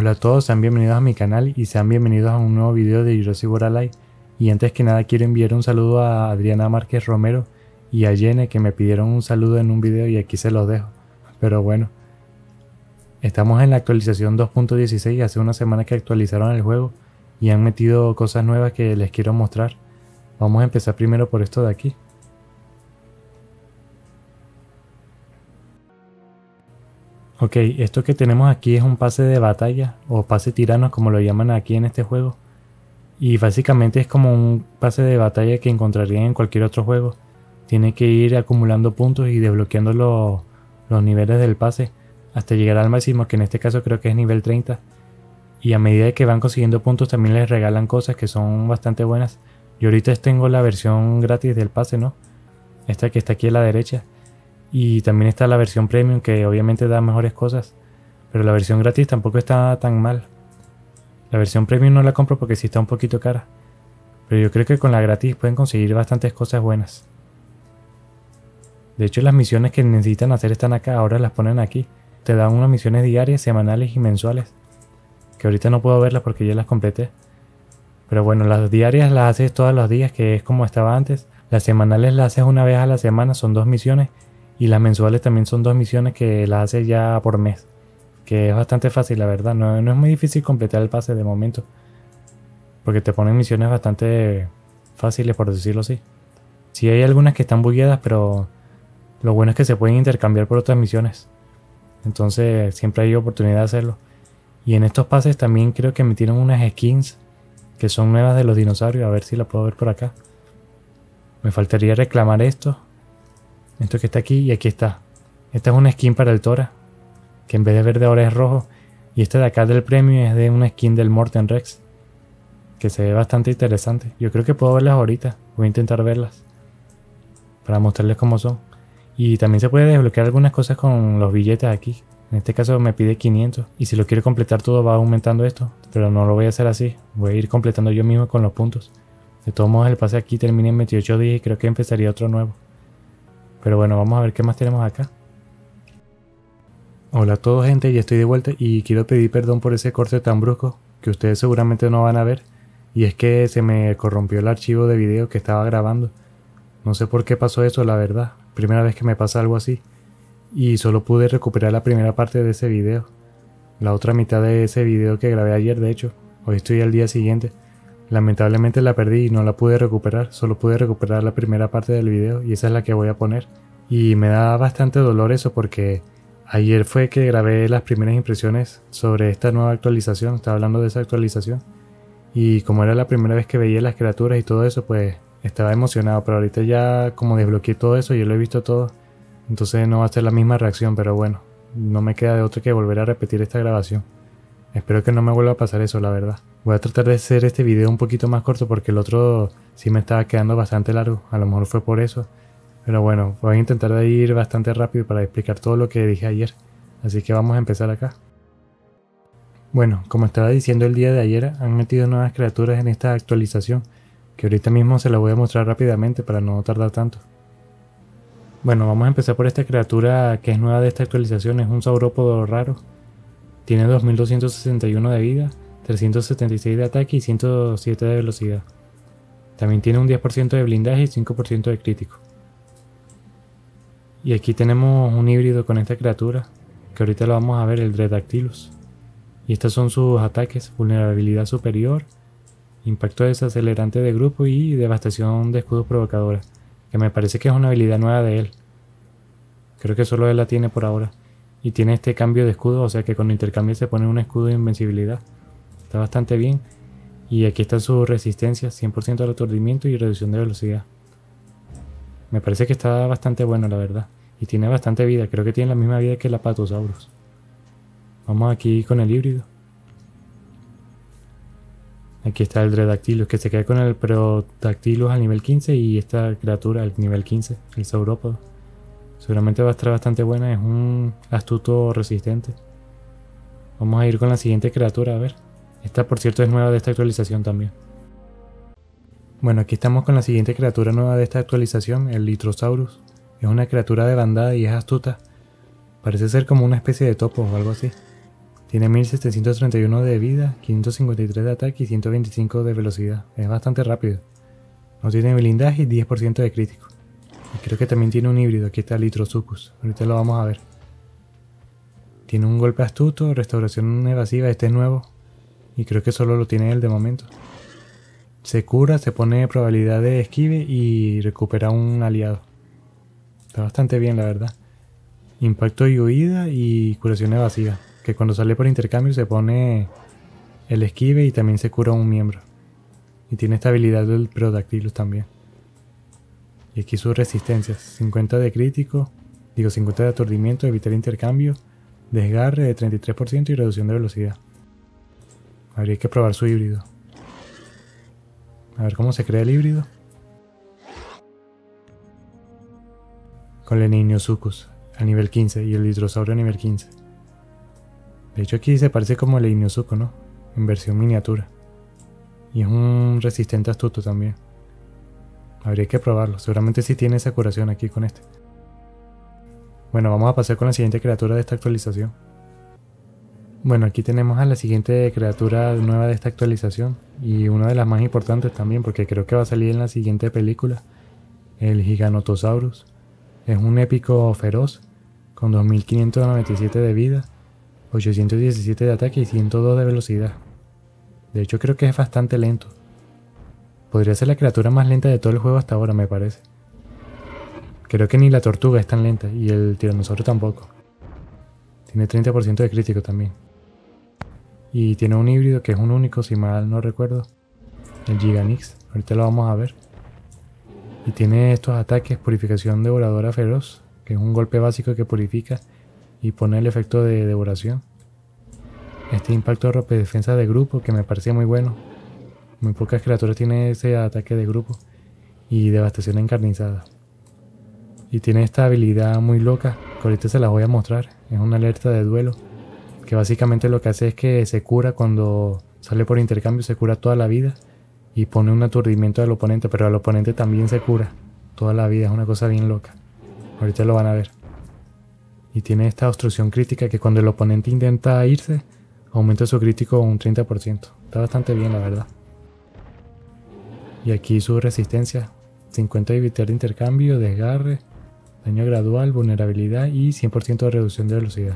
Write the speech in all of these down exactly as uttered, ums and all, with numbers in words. Hola a todos, sean bienvenidos a mi canal y sean bienvenidos a un nuevo video de Jurassic World Alive. Y antes que nada quiero enviar un saludo a Adriana Márquez Romero y a Jenna, que me pidieron un saludo en un video y aquí se los dejo. Pero bueno, estamos en la actualización dos punto dieciséis, hace una semana que actualizaron el juego y han metido cosas nuevas que les quiero mostrar. Vamos a empezar primero por esto de aquí. Ok, esto que tenemos aquí es un pase de batalla o pase tirano, como lo llaman aquí en este juego. Y básicamente es como un pase de batalla que encontrarían en cualquier otro juego. Tiene que ir acumulando puntos y desbloqueando los, los niveles del pase hasta llegar al máximo, que en este caso creo que es nivel treinta. Y a medida que van consiguiendo puntos también les regalan cosas que son bastante buenas. Yo ahorita tengo la versión gratis del pase, ¿no? Esta que está aquí a la derecha. Y también está la versión premium, que obviamente da mejores cosas, pero la versión gratis tampoco está tan mal. La versión premium no la compro porque sí está un poquito cara, pero yo creo que con la gratis pueden conseguir bastantes cosas buenas. De hecho, las misiones que necesitan hacer están acá, ahora las ponen aquí. Te dan unas misiones diarias, semanales y mensuales, que ahorita no puedo verlas porque ya las completé. Pero bueno, las diarias las haces todos los días, que es como estaba antes. Las semanales las haces una vez a la semana, son dos misiones. Y las mensuales también son dos misiones que las hace ya por mes. Que es bastante fácil, la verdad. No, no es muy difícil completar el pase de momento, porque te ponen misiones bastante fáciles, por decirlo así. Sí hay algunas que están bugueadas, pero lo bueno es que se pueden intercambiar por otras misiones. Entonces siempre hay oportunidad de hacerlo. Y en estos pases también creo que metieron unas skins que son nuevas de los dinosaurios. A ver si la puedo ver por acá. Me faltaría reclamar esto. Esto que está aquí y aquí está. Esta es una skin para el Tora, que en vez de verde ahora es rojo. Y esta de acá del premio es de una skin del Mortem Rex, que se ve bastante interesante. Yo creo que puedo verlas ahorita. Voy a intentar verlas para mostrarles cómo son. Y también se puede desbloquear algunas cosas con los billetes aquí. En este caso me pide quinientos. Y si lo quiero completar todo va aumentando esto. Pero no lo voy a hacer así. Voy a ir completando yo mismo con los puntos. De todos modos el pase aquí termina en veintiocho días y creo que empezaría otro nuevo. Pero bueno, vamos a ver qué más tenemos acá. Hola a todos, gente, ya estoy de vuelta y quiero pedir perdón por ese corte tan brusco que ustedes seguramente no van a ver. Y es que se me corrompió el archivo de video que estaba grabando. No sé por qué pasó eso, la verdad. Primera vez que me pasa algo así. Y solo pude recuperar la primera parte de ese video. La otra mitad de ese video que grabé ayer, de hecho. Hoy estoy al día siguiente. Lamentablemente la perdí y no la pude recuperar, solo pude recuperar la primera parte del video y esa es la que voy a poner. Y me da bastante dolor eso, porque ayer fue que grabé las primeras impresiones sobre esta nueva actualización, estaba hablando de esa actualización. Y como era la primera vez que veía las criaturas y todo eso, pues estaba emocionado, pero ahorita ya como desbloqueé todo eso, yo lo he visto todo, entonces no va a ser la misma reacción, pero bueno, no me queda de otra que volver a repetir esta grabación. Espero que no me vuelva a pasar eso, la verdad. Voy a tratar de hacer este video un poquito más corto porque el otro sí me estaba quedando bastante largo. A lo mejor fue por eso. Pero bueno, voy a intentar de ir bastante rápido para explicar todo lo que dije ayer. Así que vamos a empezar acá. Bueno, como estaba diciendo el día de ayer, han metido nuevas criaturas en esta actualización, que ahorita mismo se las voy a mostrar rápidamente para no tardar tanto. Bueno, vamos a empezar por esta criatura que es nueva de esta actualización. Es un saurópodo raro. Tiene dos mil doscientos sesenta y uno de vida, trescientos setenta y seis de ataque y ciento siete de velocidad. También tiene un diez por ciento de blindaje y cinco por ciento de crítico. Y aquí tenemos un híbrido con esta criatura, que ahorita lo vamos a ver, el Dreadactylus. Y estos son sus ataques: vulnerabilidad superior, impacto desacelerante de grupo y devastación de escudos provocadora, que me parece que es una habilidad nueva de él. Creo que solo él la tiene por ahora. Y tiene este cambio de escudo, o sea que con intercambio se pone un escudo de invencibilidad. Está bastante bien. Y aquí está su resistencia, cien por ciento al aturdimiento y reducción de velocidad. Me parece que está bastante bueno, la verdad. Y tiene bastante vida, creo que tiene la misma vida que el Apatosaurus. Vamos aquí con el híbrido. Aquí está el Dreadactylus, que se queda con el Protactilus al nivel quince y esta criatura al nivel quince, el saurópodo. Seguramente va a estar bastante buena, es un astuto resistente. Vamos a ir con la siguiente criatura, a ver. Esta, por cierto, es nueva de esta actualización también. Bueno, aquí estamos con la siguiente criatura nueva de esta actualización, el Lystrosuchus. Es una criatura de bandada y es astuta. Parece ser como una especie de topo o algo así. Tiene mil setecientos treinta y uno de vida, quinientos cincuenta y tres de ataque y ciento veinticinco de velocidad. Es bastante rápido. No tiene blindaje y diez por ciento de crítico. Y creo que también tiene un híbrido. Aquí está Lystrosuchus. Ahorita lo vamos a ver. Tiene un golpe astuto, restauración evasiva. Este es nuevo. Y creo que solo lo tiene él de momento. Se cura, se pone probabilidad de esquive y recupera un aliado. Está bastante bien, la verdad. Impacto y huida y curación evasiva. Que cuando sale por intercambio se pone el esquive y también se cura un miembro. Y tiene esta habilidad del Protactilus también. Y aquí sus resistencias. cincuenta de crítico, digo cincuenta de aturdimiento, evitar intercambio, desgarre de treinta y tres por ciento y reducción de velocidad. Habría que probar su híbrido. A ver cómo se crea el híbrido. Con el Enyosucus a nivel quince y el Lystrosaurus a nivel quince. De hecho aquí se parece como el Enyosucus, ¿no? En versión miniatura. Y es un resistente astuto también. Habría que probarlo. Seguramente sí tiene esa curación aquí con este. Bueno, vamos a pasar con la siguiente criatura de esta actualización. Bueno, aquí tenemos a la siguiente criatura nueva de esta actualización. Y una de las más importantes también, porque creo que va a salir en la siguiente película. El Giganotosaurus. Es un épico feroz, con dos mil quinientos noventa y siete de vida, ochocientos diecisiete de ataque y ciento dos de velocidad. De hecho creo que es bastante lento. Podría ser la criatura más lenta de todo el juego hasta ahora, me parece. Creo que ni la tortuga es tan lenta y el tiranosaurio tampoco. Tiene treinta por ciento de crítico también. Y tiene un híbrido que es un único, si mal no recuerdo. El Giganix, ahorita lo vamos a ver. Y tiene estos ataques, purificación devoradora feroz, que es un golpe básico que purifica y pone el efecto de devoración. Este impacto de ropa de defensa de grupo, que me parecía muy bueno. Muy pocas criaturas tienen ese ataque de grupo. Y devastación encarnizada. Y tiene esta habilidad muy loca, que ahorita se las voy a mostrar. Es una alerta de duelo, que básicamente lo que hace es que se cura cuando sale por intercambio, se cura toda la vida. Y pone un aturdimiento al oponente, pero al oponente también se cura toda la vida. Es una cosa bien loca. Ahorita lo van a ver. Y tiene esta obstrucción crítica, que cuando el oponente intenta irse, aumenta su crítico un treinta por ciento. Está bastante bien, la verdad. Y aquí su resistencia. cincuenta de evitar de intercambio, desgarre, daño gradual, vulnerabilidad y cien por ciento de reducción de velocidad.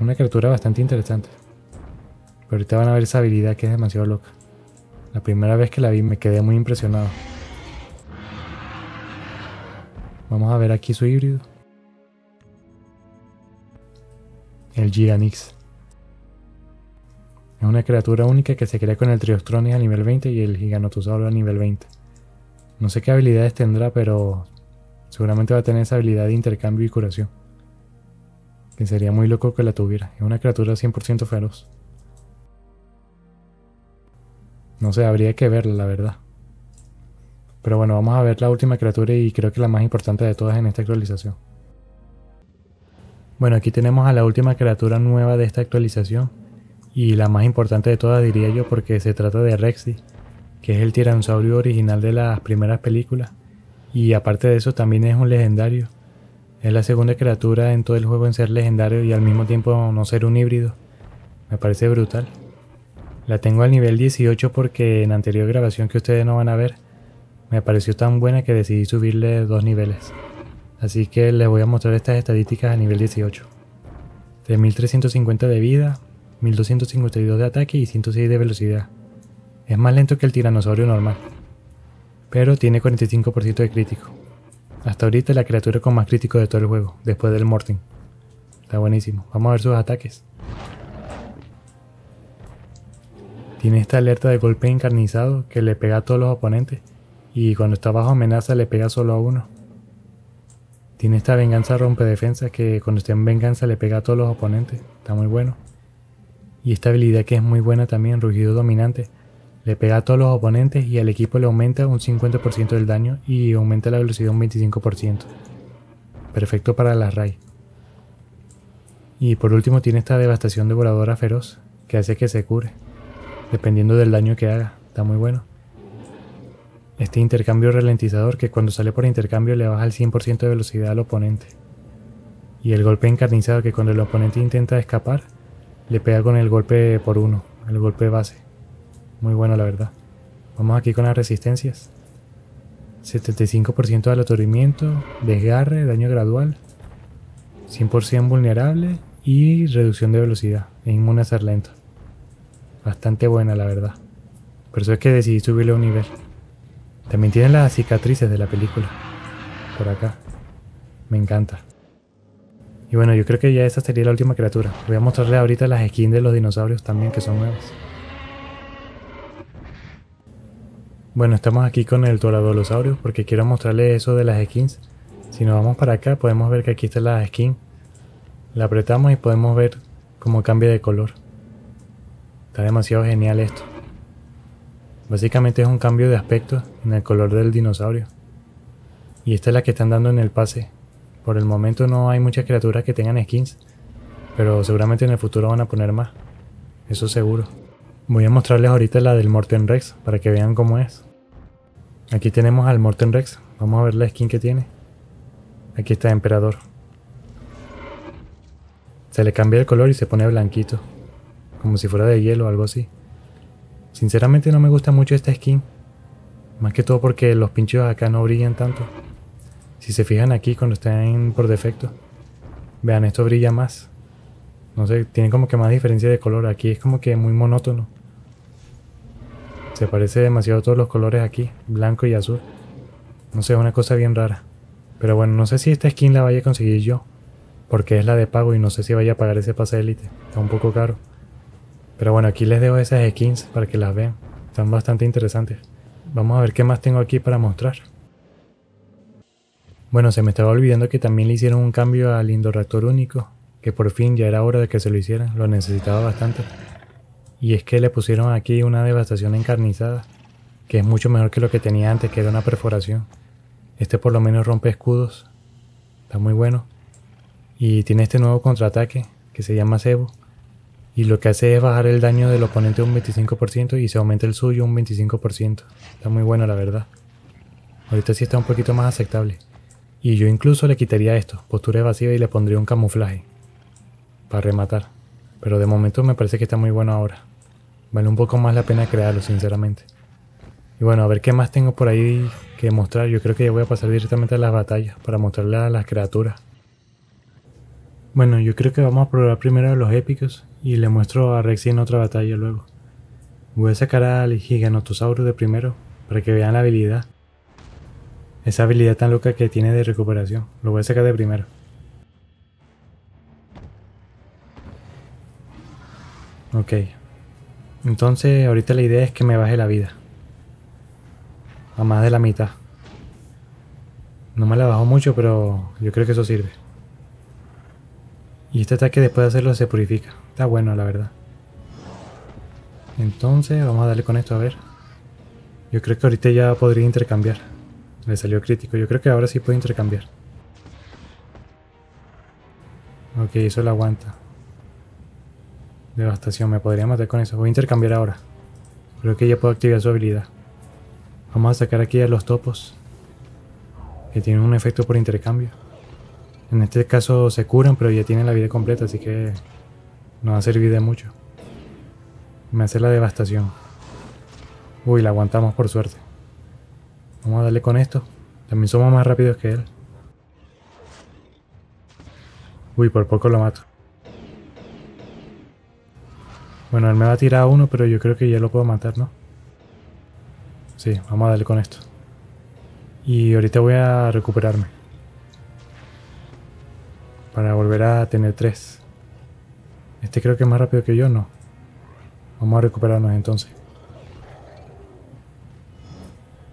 Una criatura bastante interesante. Pero ahorita van a ver esa habilidad que es demasiado loca. La primera vez que la vi me quedé muy impresionado. Vamos a ver aquí su híbrido. El Giganix. Es una criatura única que se crea con el Triostronics a nivel veinte y el Giganotosaurus a nivel veinte. No sé qué habilidades tendrá, pero seguramente va a tener esa habilidad de intercambio y curación. Que sería muy loco que la tuviera. Es una criatura cien por ciento feroz. No sé, habría que verla, la verdad. Pero bueno, vamos a ver la última criatura y creo que la más importante de todas en esta actualización. Bueno, aquí tenemos a la última criatura nueva de esta actualización y la más importante de todas, diría yo, porque se trata de Rexy, que es el tiranosaurio original de las primeras películas y aparte de eso también es un legendario. Es la segunda criatura en todo el juego en ser legendario y al mismo tiempo no ser un híbrido. Me parece brutal. La tengo al nivel dieciocho porque en anterior grabación que ustedes no van a ver me pareció tan buena que decidí subirle dos niveles. Así que les voy a mostrar estas estadísticas a nivel dieciocho. tres mil trescientos cincuenta de vida, mil doscientos cincuenta y dos de ataque y ciento seis de velocidad. Es más lento que el tiranosaurio normal, pero tiene cuarenta y cinco por ciento de crítico. Hasta ahorita la criatura con más crítico de todo el juego, después del Mortem. Está buenísimo, vamos a ver sus ataques. Tiene esta alerta de golpe encarnizado que le pega a todos los oponentes y cuando está bajo amenaza le pega solo a uno. Tiene esta venganza rompe defensa que cuando esté en venganza le pega a todos los oponentes. Está muy bueno. Y esta habilidad que es muy buena también, rugido dominante. Le pega a todos los oponentes y al equipo le aumenta un cincuenta por ciento del daño y aumenta la velocidad un veinticinco por ciento. Perfecto para las R A I. Y por último tiene esta devastación devoradora feroz que hace que se cure, dependiendo del daño que haga. Está muy bueno. Este intercambio ralentizador que cuando sale por intercambio le baja el cien por ciento de velocidad al oponente. y el golpe encarnizado que cuando el oponente intenta escapar le pega con el golpe por uno, el golpe base. Muy bueno, la verdad. Vamos aquí con las resistencias. setenta y cinco por ciento de aturdimiento, desgarre, daño gradual, cien por ciento vulnerable y reducción de velocidad. Es inmune a ser lento. Bastante buena, la verdad. Por eso es que decidí subirle un nivel. También tiene las cicatrices de la película. Por acá. Me encanta. Y bueno, yo creo que ya esta sería la última criatura. Voy a mostrarles ahorita las skins de los dinosaurios también, que son nuevas. Bueno, estamos aquí con el Toradolosaurio porque quiero mostrarles eso de las skins. Si nos vamos para acá podemos ver que aquí está la skin. La apretamos y podemos ver cómo cambia de color. Está demasiado genial esto. Básicamente es un cambio de aspecto en el color del dinosaurio. Y esta es la que están dando en el pase. Por el momento no hay muchas criaturas que tengan skins, pero seguramente en el futuro van a poner más. Eso seguro. Voy a mostrarles ahorita la del Mortem Rex para que vean cómo es. Aquí tenemos al Mortem Rex. Vamos a ver la skin que tiene. Aquí está el emperador. Se le cambia el color y se pone blanquito, como si fuera de hielo o algo así. Sinceramente no me gusta mucho esta skin. Más que todo porque los pinchos acá no brillan tanto. Si se fijan aquí cuando están por defecto, vean, esto brilla más. No sé, tiene como que más diferencia de color. Aquí es como que muy monótono. Se parece demasiado a todos los colores aquí, blanco y azul. No sé, es una cosa bien rara. Pero bueno, no sé si esta skin la vaya a conseguir yo, porque es la de pago y no sé si vaya a pagar ese pase élite. Está un poco caro. Pero bueno, aquí les dejo esas skins para que las vean. Están bastante interesantes. Vamos a ver qué más tengo aquí para mostrar. Bueno, se me estaba olvidando que también le hicieron un cambio al Indoraptor único, que por fin ya era hora de que se lo hicieran, lo necesitaba bastante. Y es que le pusieron aquí una devastación encarnizada, que es mucho mejor que lo que tenía antes, que era una perforación. Este por lo menos rompe escudos, está muy bueno. Y tiene este nuevo contraataque, que se llama cebo, y lo que hace es bajar el daño del oponente un veinticinco por ciento y se aumenta el suyo un veinticinco por ciento. Está muy bueno, la verdad. Ahorita sí está un poquito más aceptable. Y yo incluso le quitaría esto, postura evasiva, y le pondría un camuflaje para rematar, pero de momento me parece que está muy bueno ahora. Vale un poco más la pena crearlo, sinceramente. Y bueno, a ver qué más tengo por ahí que mostrar. Yo creo que ya voy a pasar directamente a las batallas para mostrarle a las criaturas. Bueno, yo creo que vamos a probar primero los épicos y le muestro a Rexy en otra batalla luego. Voy a sacar al Giganotosaurus de primero para que vean la habilidad. Esa habilidad tan loca que tiene de recuperación. Lo voy a sacar de primero. Ok, entonces ahorita la idea es que me baje la vida a más de la mitad. No me la bajó mucho, pero yo creo que eso sirve. Y este ataque después de hacerlo se purifica. Está bueno, la verdad. Entonces vamos a darle con esto, a ver. Yo creo que ahorita ya podría intercambiar. Le salió crítico, yo creo que ahora sí puedo intercambiar. Ok, eso lo aguanta. Devastación, me podría matar con eso. Voy a intercambiar ahora. Creo que ya puedo activar su habilidad. Vamos a sacar aquí a los topos, que tienen un efecto por intercambio. En este caso se curan, pero ya tienen la vida completa, así que no va a servir de mucho. Me hace la devastación. Uy, la aguantamos por suerte. Vamos a darle con esto. También somos más rápidos que él. Uy, por poco lo mato. Bueno, él me va a tirar a uno, pero yo creo que ya lo puedo matar, ¿no? Sí, vamos a darle con esto. Y ahorita voy a recuperarme para volver a tener tres. Este creo que es más rápido que yo, ¿no? Vamos a recuperarnos entonces.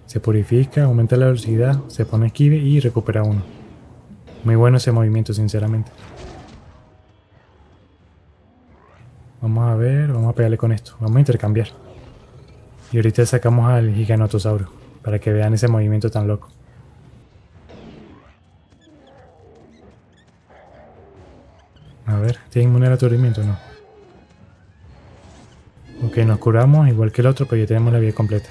Se purifica, aumenta la velocidad, se pone esquive y recupera uno. Muy bueno ese movimiento, sinceramente. Vamos a ver, vamos a pegarle con esto, vamos a intercambiar. Y ahorita sacamos al Giganotosaurus para que vean ese movimiento tan loco. A ver, ¿tiene inmune al aturdimiento o no? Ok, nos curamos igual que el otro, pero ya tenemos la vida completa.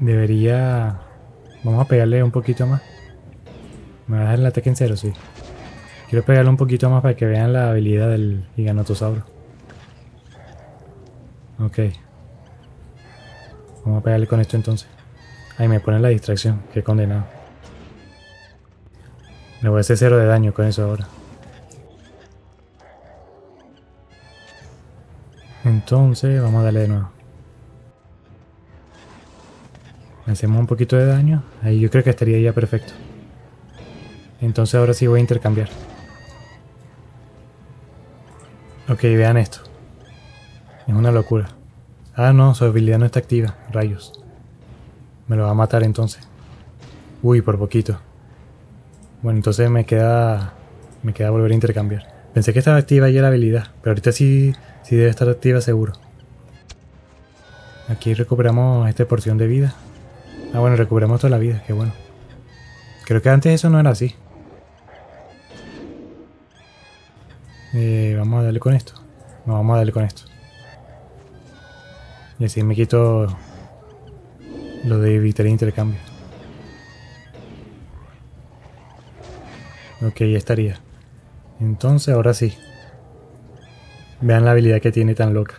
Debería... Vamos a pegarle un poquito más. Me va a dejar el ataque en cero, sí. Quiero pegarle un poquito más para que vean la habilidad del Giganotosaurus. Ok. Vamos a pegarle con esto entonces. Ahí me ponen la distracción. Qué condenado. Le voy a hacer cero de daño con eso ahora. Entonces vamos a darle de nuevo. Hacemos un poquito de daño. Ahí yo creo que estaría ya perfecto. Entonces ahora sí voy a intercambiar. Ok, vean esto. Es una locura. Ah, no, su habilidad no está activa. Rayos. Me lo va a matar entonces. Uy, por poquito. Bueno, entonces me queda... Me queda volver a intercambiar. Pensé que estaba activa ya la habilidad. Pero ahorita sí, sí debe estar activa seguro. Aquí recuperamos esta porción de vida. Ah, bueno, recuperamos toda la vida. Qué bueno. Creo que antes eso no era así. Eh, vamos a darle con esto. No, vamos a darle con esto. Y así me quito lo de evitar intercambio. Ok, ya estaría. Entonces, ahora sí. Vean la habilidad que tiene tan loca.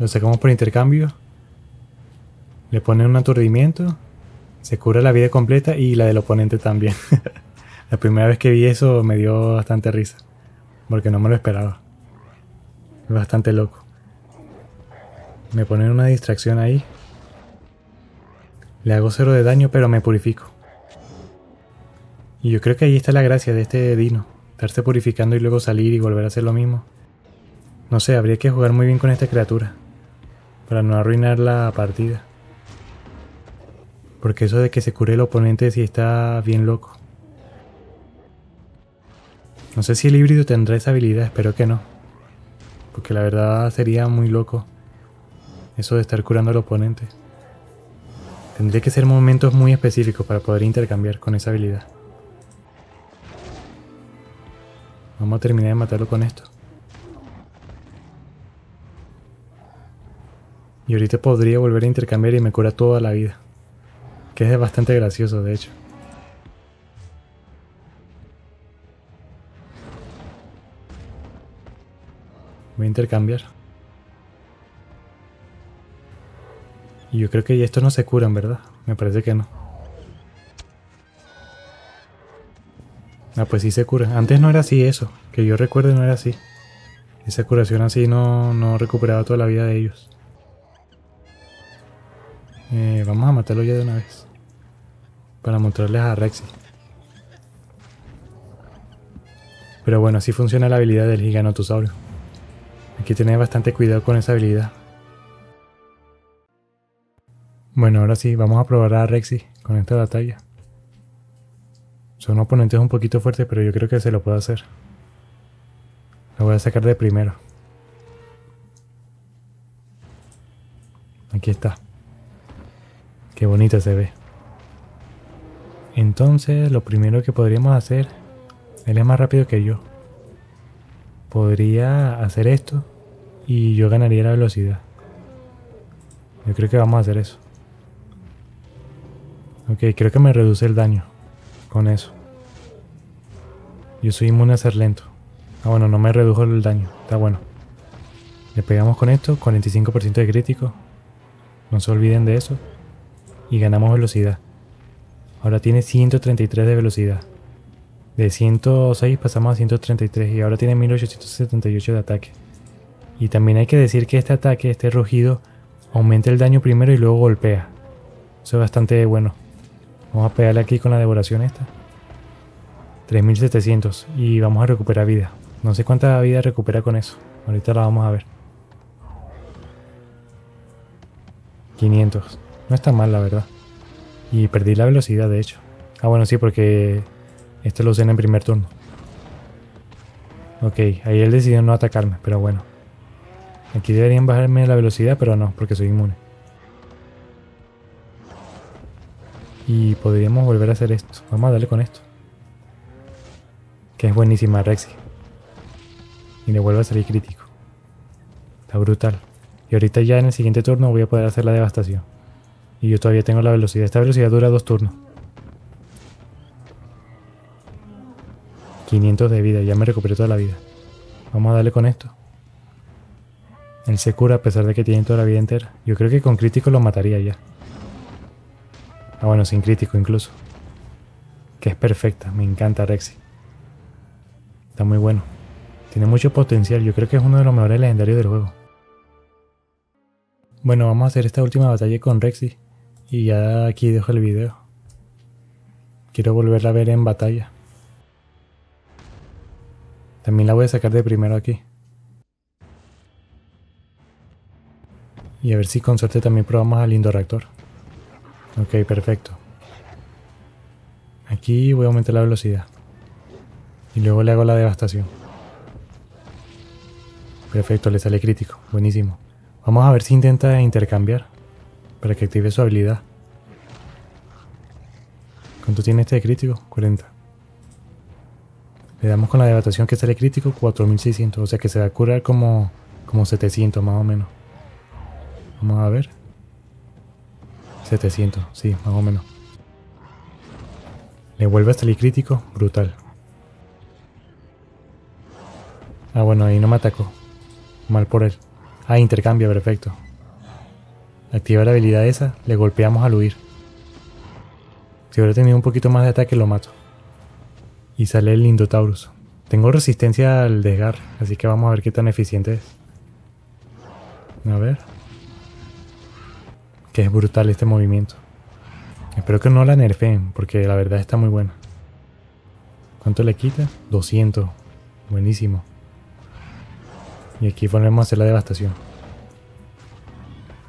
Lo sacamos por intercambio. Le ponen un aturdimiento. Se cura la vida completa y la del oponente también. La primera vez que vi eso me dio bastante risa. Porque no me lo esperaba. Bastante loco. Me ponen una distracción ahí. Le hago cero de daño, pero me purifico. Y yo creo que ahí está la gracia de este dino. Estarse purificando y luego salir y volver a hacer lo mismo. No sé, habría que jugar muy bien con esta criatura. Para no arruinar la partida. Porque eso de que se cure el oponente sí está bien loco. No sé si el híbrido tendrá esa habilidad, espero que no. Porque la verdad sería muy loco. Eso de estar curando al oponente. Tendría que ser momentos muy específicos para poder intercambiar con esa habilidad. Vamos a terminar de matarlo con esto. Y ahorita podría volver a intercambiar y me cura toda la vida. Que es bastante gracioso, de hecho. Voy a intercambiar. Y yo creo que ya estos no se curan, ¿verdad? Me parece que no. Ah, pues sí se cura. Antes no era así eso. Que yo recuerde no era así. Esa curación así no, no recuperaba toda la vida de ellos. Eh, vamos a matarlo ya de una vez. Para mostrarles a Rexy. Pero bueno, así funciona la habilidad del Giganotosaurus. Hay que tener bastante cuidado con esa habilidad. Bueno, ahora sí, vamos a probar a Rexy con esta batalla. Son oponentes un poquito fuertes, pero yo creo que se lo puedo hacer. Lo voy a sacar de primero. Aquí está. Qué bonita se ve. Entonces, lo primero que podríamos hacer... Él es más rápido que yo. Podría hacer esto y yo ganaría la velocidad. Yo creo que vamos a hacer eso. Ok, creo que me reduce el daño con eso. Yo soy inmune a ser lento. Ah, bueno, no me redujo el daño. Está bueno. Le pegamos con esto, cuarenta y cinco por ciento de crítico. No se olviden de eso. Y ganamos velocidad. Ahora tiene ciento treinta y tres de velocidad. De ciento seis pasamos a ciento treinta y tres y ahora tiene mil ochocientos setenta y ocho de ataque. Y también hay que decir que este ataque, este rugido, aumenta el daño primero y luego golpea. Eso es bastante bueno. Vamos a pegarle aquí con la devoración esta. tres mil setecientos. Y vamos a recuperar vida. No sé cuánta vida recupera con eso. Ahorita la vamos a ver. quinientos. No está mal, la verdad. Y perdí la velocidad, de hecho. Ah, bueno, sí, porque... Este lo usé en el primer turno. Ok, ahí él decidió no atacarme, pero bueno. Aquí deberían bajarme la velocidad, pero no, porque soy inmune. Y podríamos volver a hacer esto. Vamos a darle con esto. Que es buenísima Rexy. Y le vuelve a salir crítico. Está brutal. Y ahorita ya en el siguiente turno voy a poder hacer la devastación. Y yo todavía tengo la velocidad. Esta velocidad dura dos turnos. quinientos de vida. Ya me recuperé toda la vida. Vamos a darle con esto. Él se cura a pesar de que tiene toda la vida entera. Yo creo que con crítico lo mataría ya. Ah, bueno, sin crítico incluso. Que es perfecta. Me encanta Rexy. Está muy bueno. Tiene mucho potencial. Yo creo que es uno de los mejores legendarios del juego. Bueno, vamos a hacer esta última batalla con Rexy. Y ya aquí dejo el video. Quiero volverla a ver en batalla. También la voy a sacar de primero aquí. Y a ver si con suerte también probamos al Indoraptor. Ok, perfecto. Aquí voy a aumentar la velocidad. Y luego le hago la devastación. Perfecto, le sale crítico. Buenísimo. Vamos a ver si intenta intercambiar para que active su habilidad. ¿Cuánto tiene este de crítico? cuarenta. Le damos con la devastación que sale crítico, cuatro mil seiscientos. O sea que se va a curar como, como setecientos más o menos. Vamos a ver. setecientos, sí, más o menos. Le vuelve a salir crítico, brutal. Ah, bueno, ahí no me atacó. Mal por él. Ah, intercambio, perfecto. Activa la habilidad esa, le golpeamos al huir. Si hubiera tenido un poquito más de ataque lo mato. Y sale el Indotaurus. Tengo resistencia al desgarre, así que vamos a ver qué tan eficiente es. A ver. Que es brutal este movimiento. Espero que no la nerfeen, porque la verdad está muy buena. ¿Cuánto le quita? doscientos. Buenísimo. Y aquí volvemos a hacer la devastación.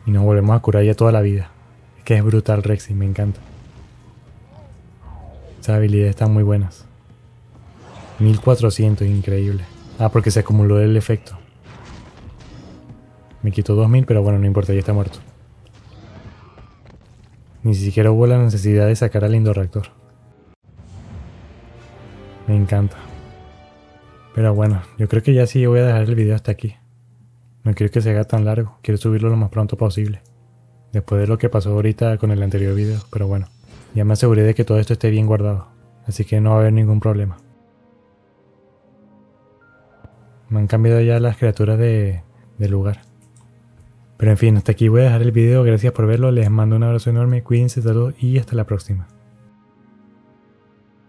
Y nos volvemos a curar ya toda la vida. Es que es brutal Rexy, me encanta. Esas habilidades están muy buenas. mil cuatrocientos, increíble. Ah, porque se acumuló el efecto. Me quitó dos mil, pero bueno, no importa, ya está muerto. Ni siquiera hubo la necesidad de sacar al Indoraptor. Me encanta. Pero bueno, yo creo que ya sí voy a dejar el video hasta aquí. No quiero que se haga tan largo, quiero subirlo lo más pronto posible. Después de lo que pasó ahorita con el anterior video, pero bueno. Ya me aseguré de que todo esto esté bien guardado, así que no va a haber ningún problema. Me han cambiado ya las criaturas de, de lugar. Pero en fin, hasta aquí voy a dejar el video, gracias por verlo, les mando un abrazo enorme, cuídense, saludos y hasta la próxima.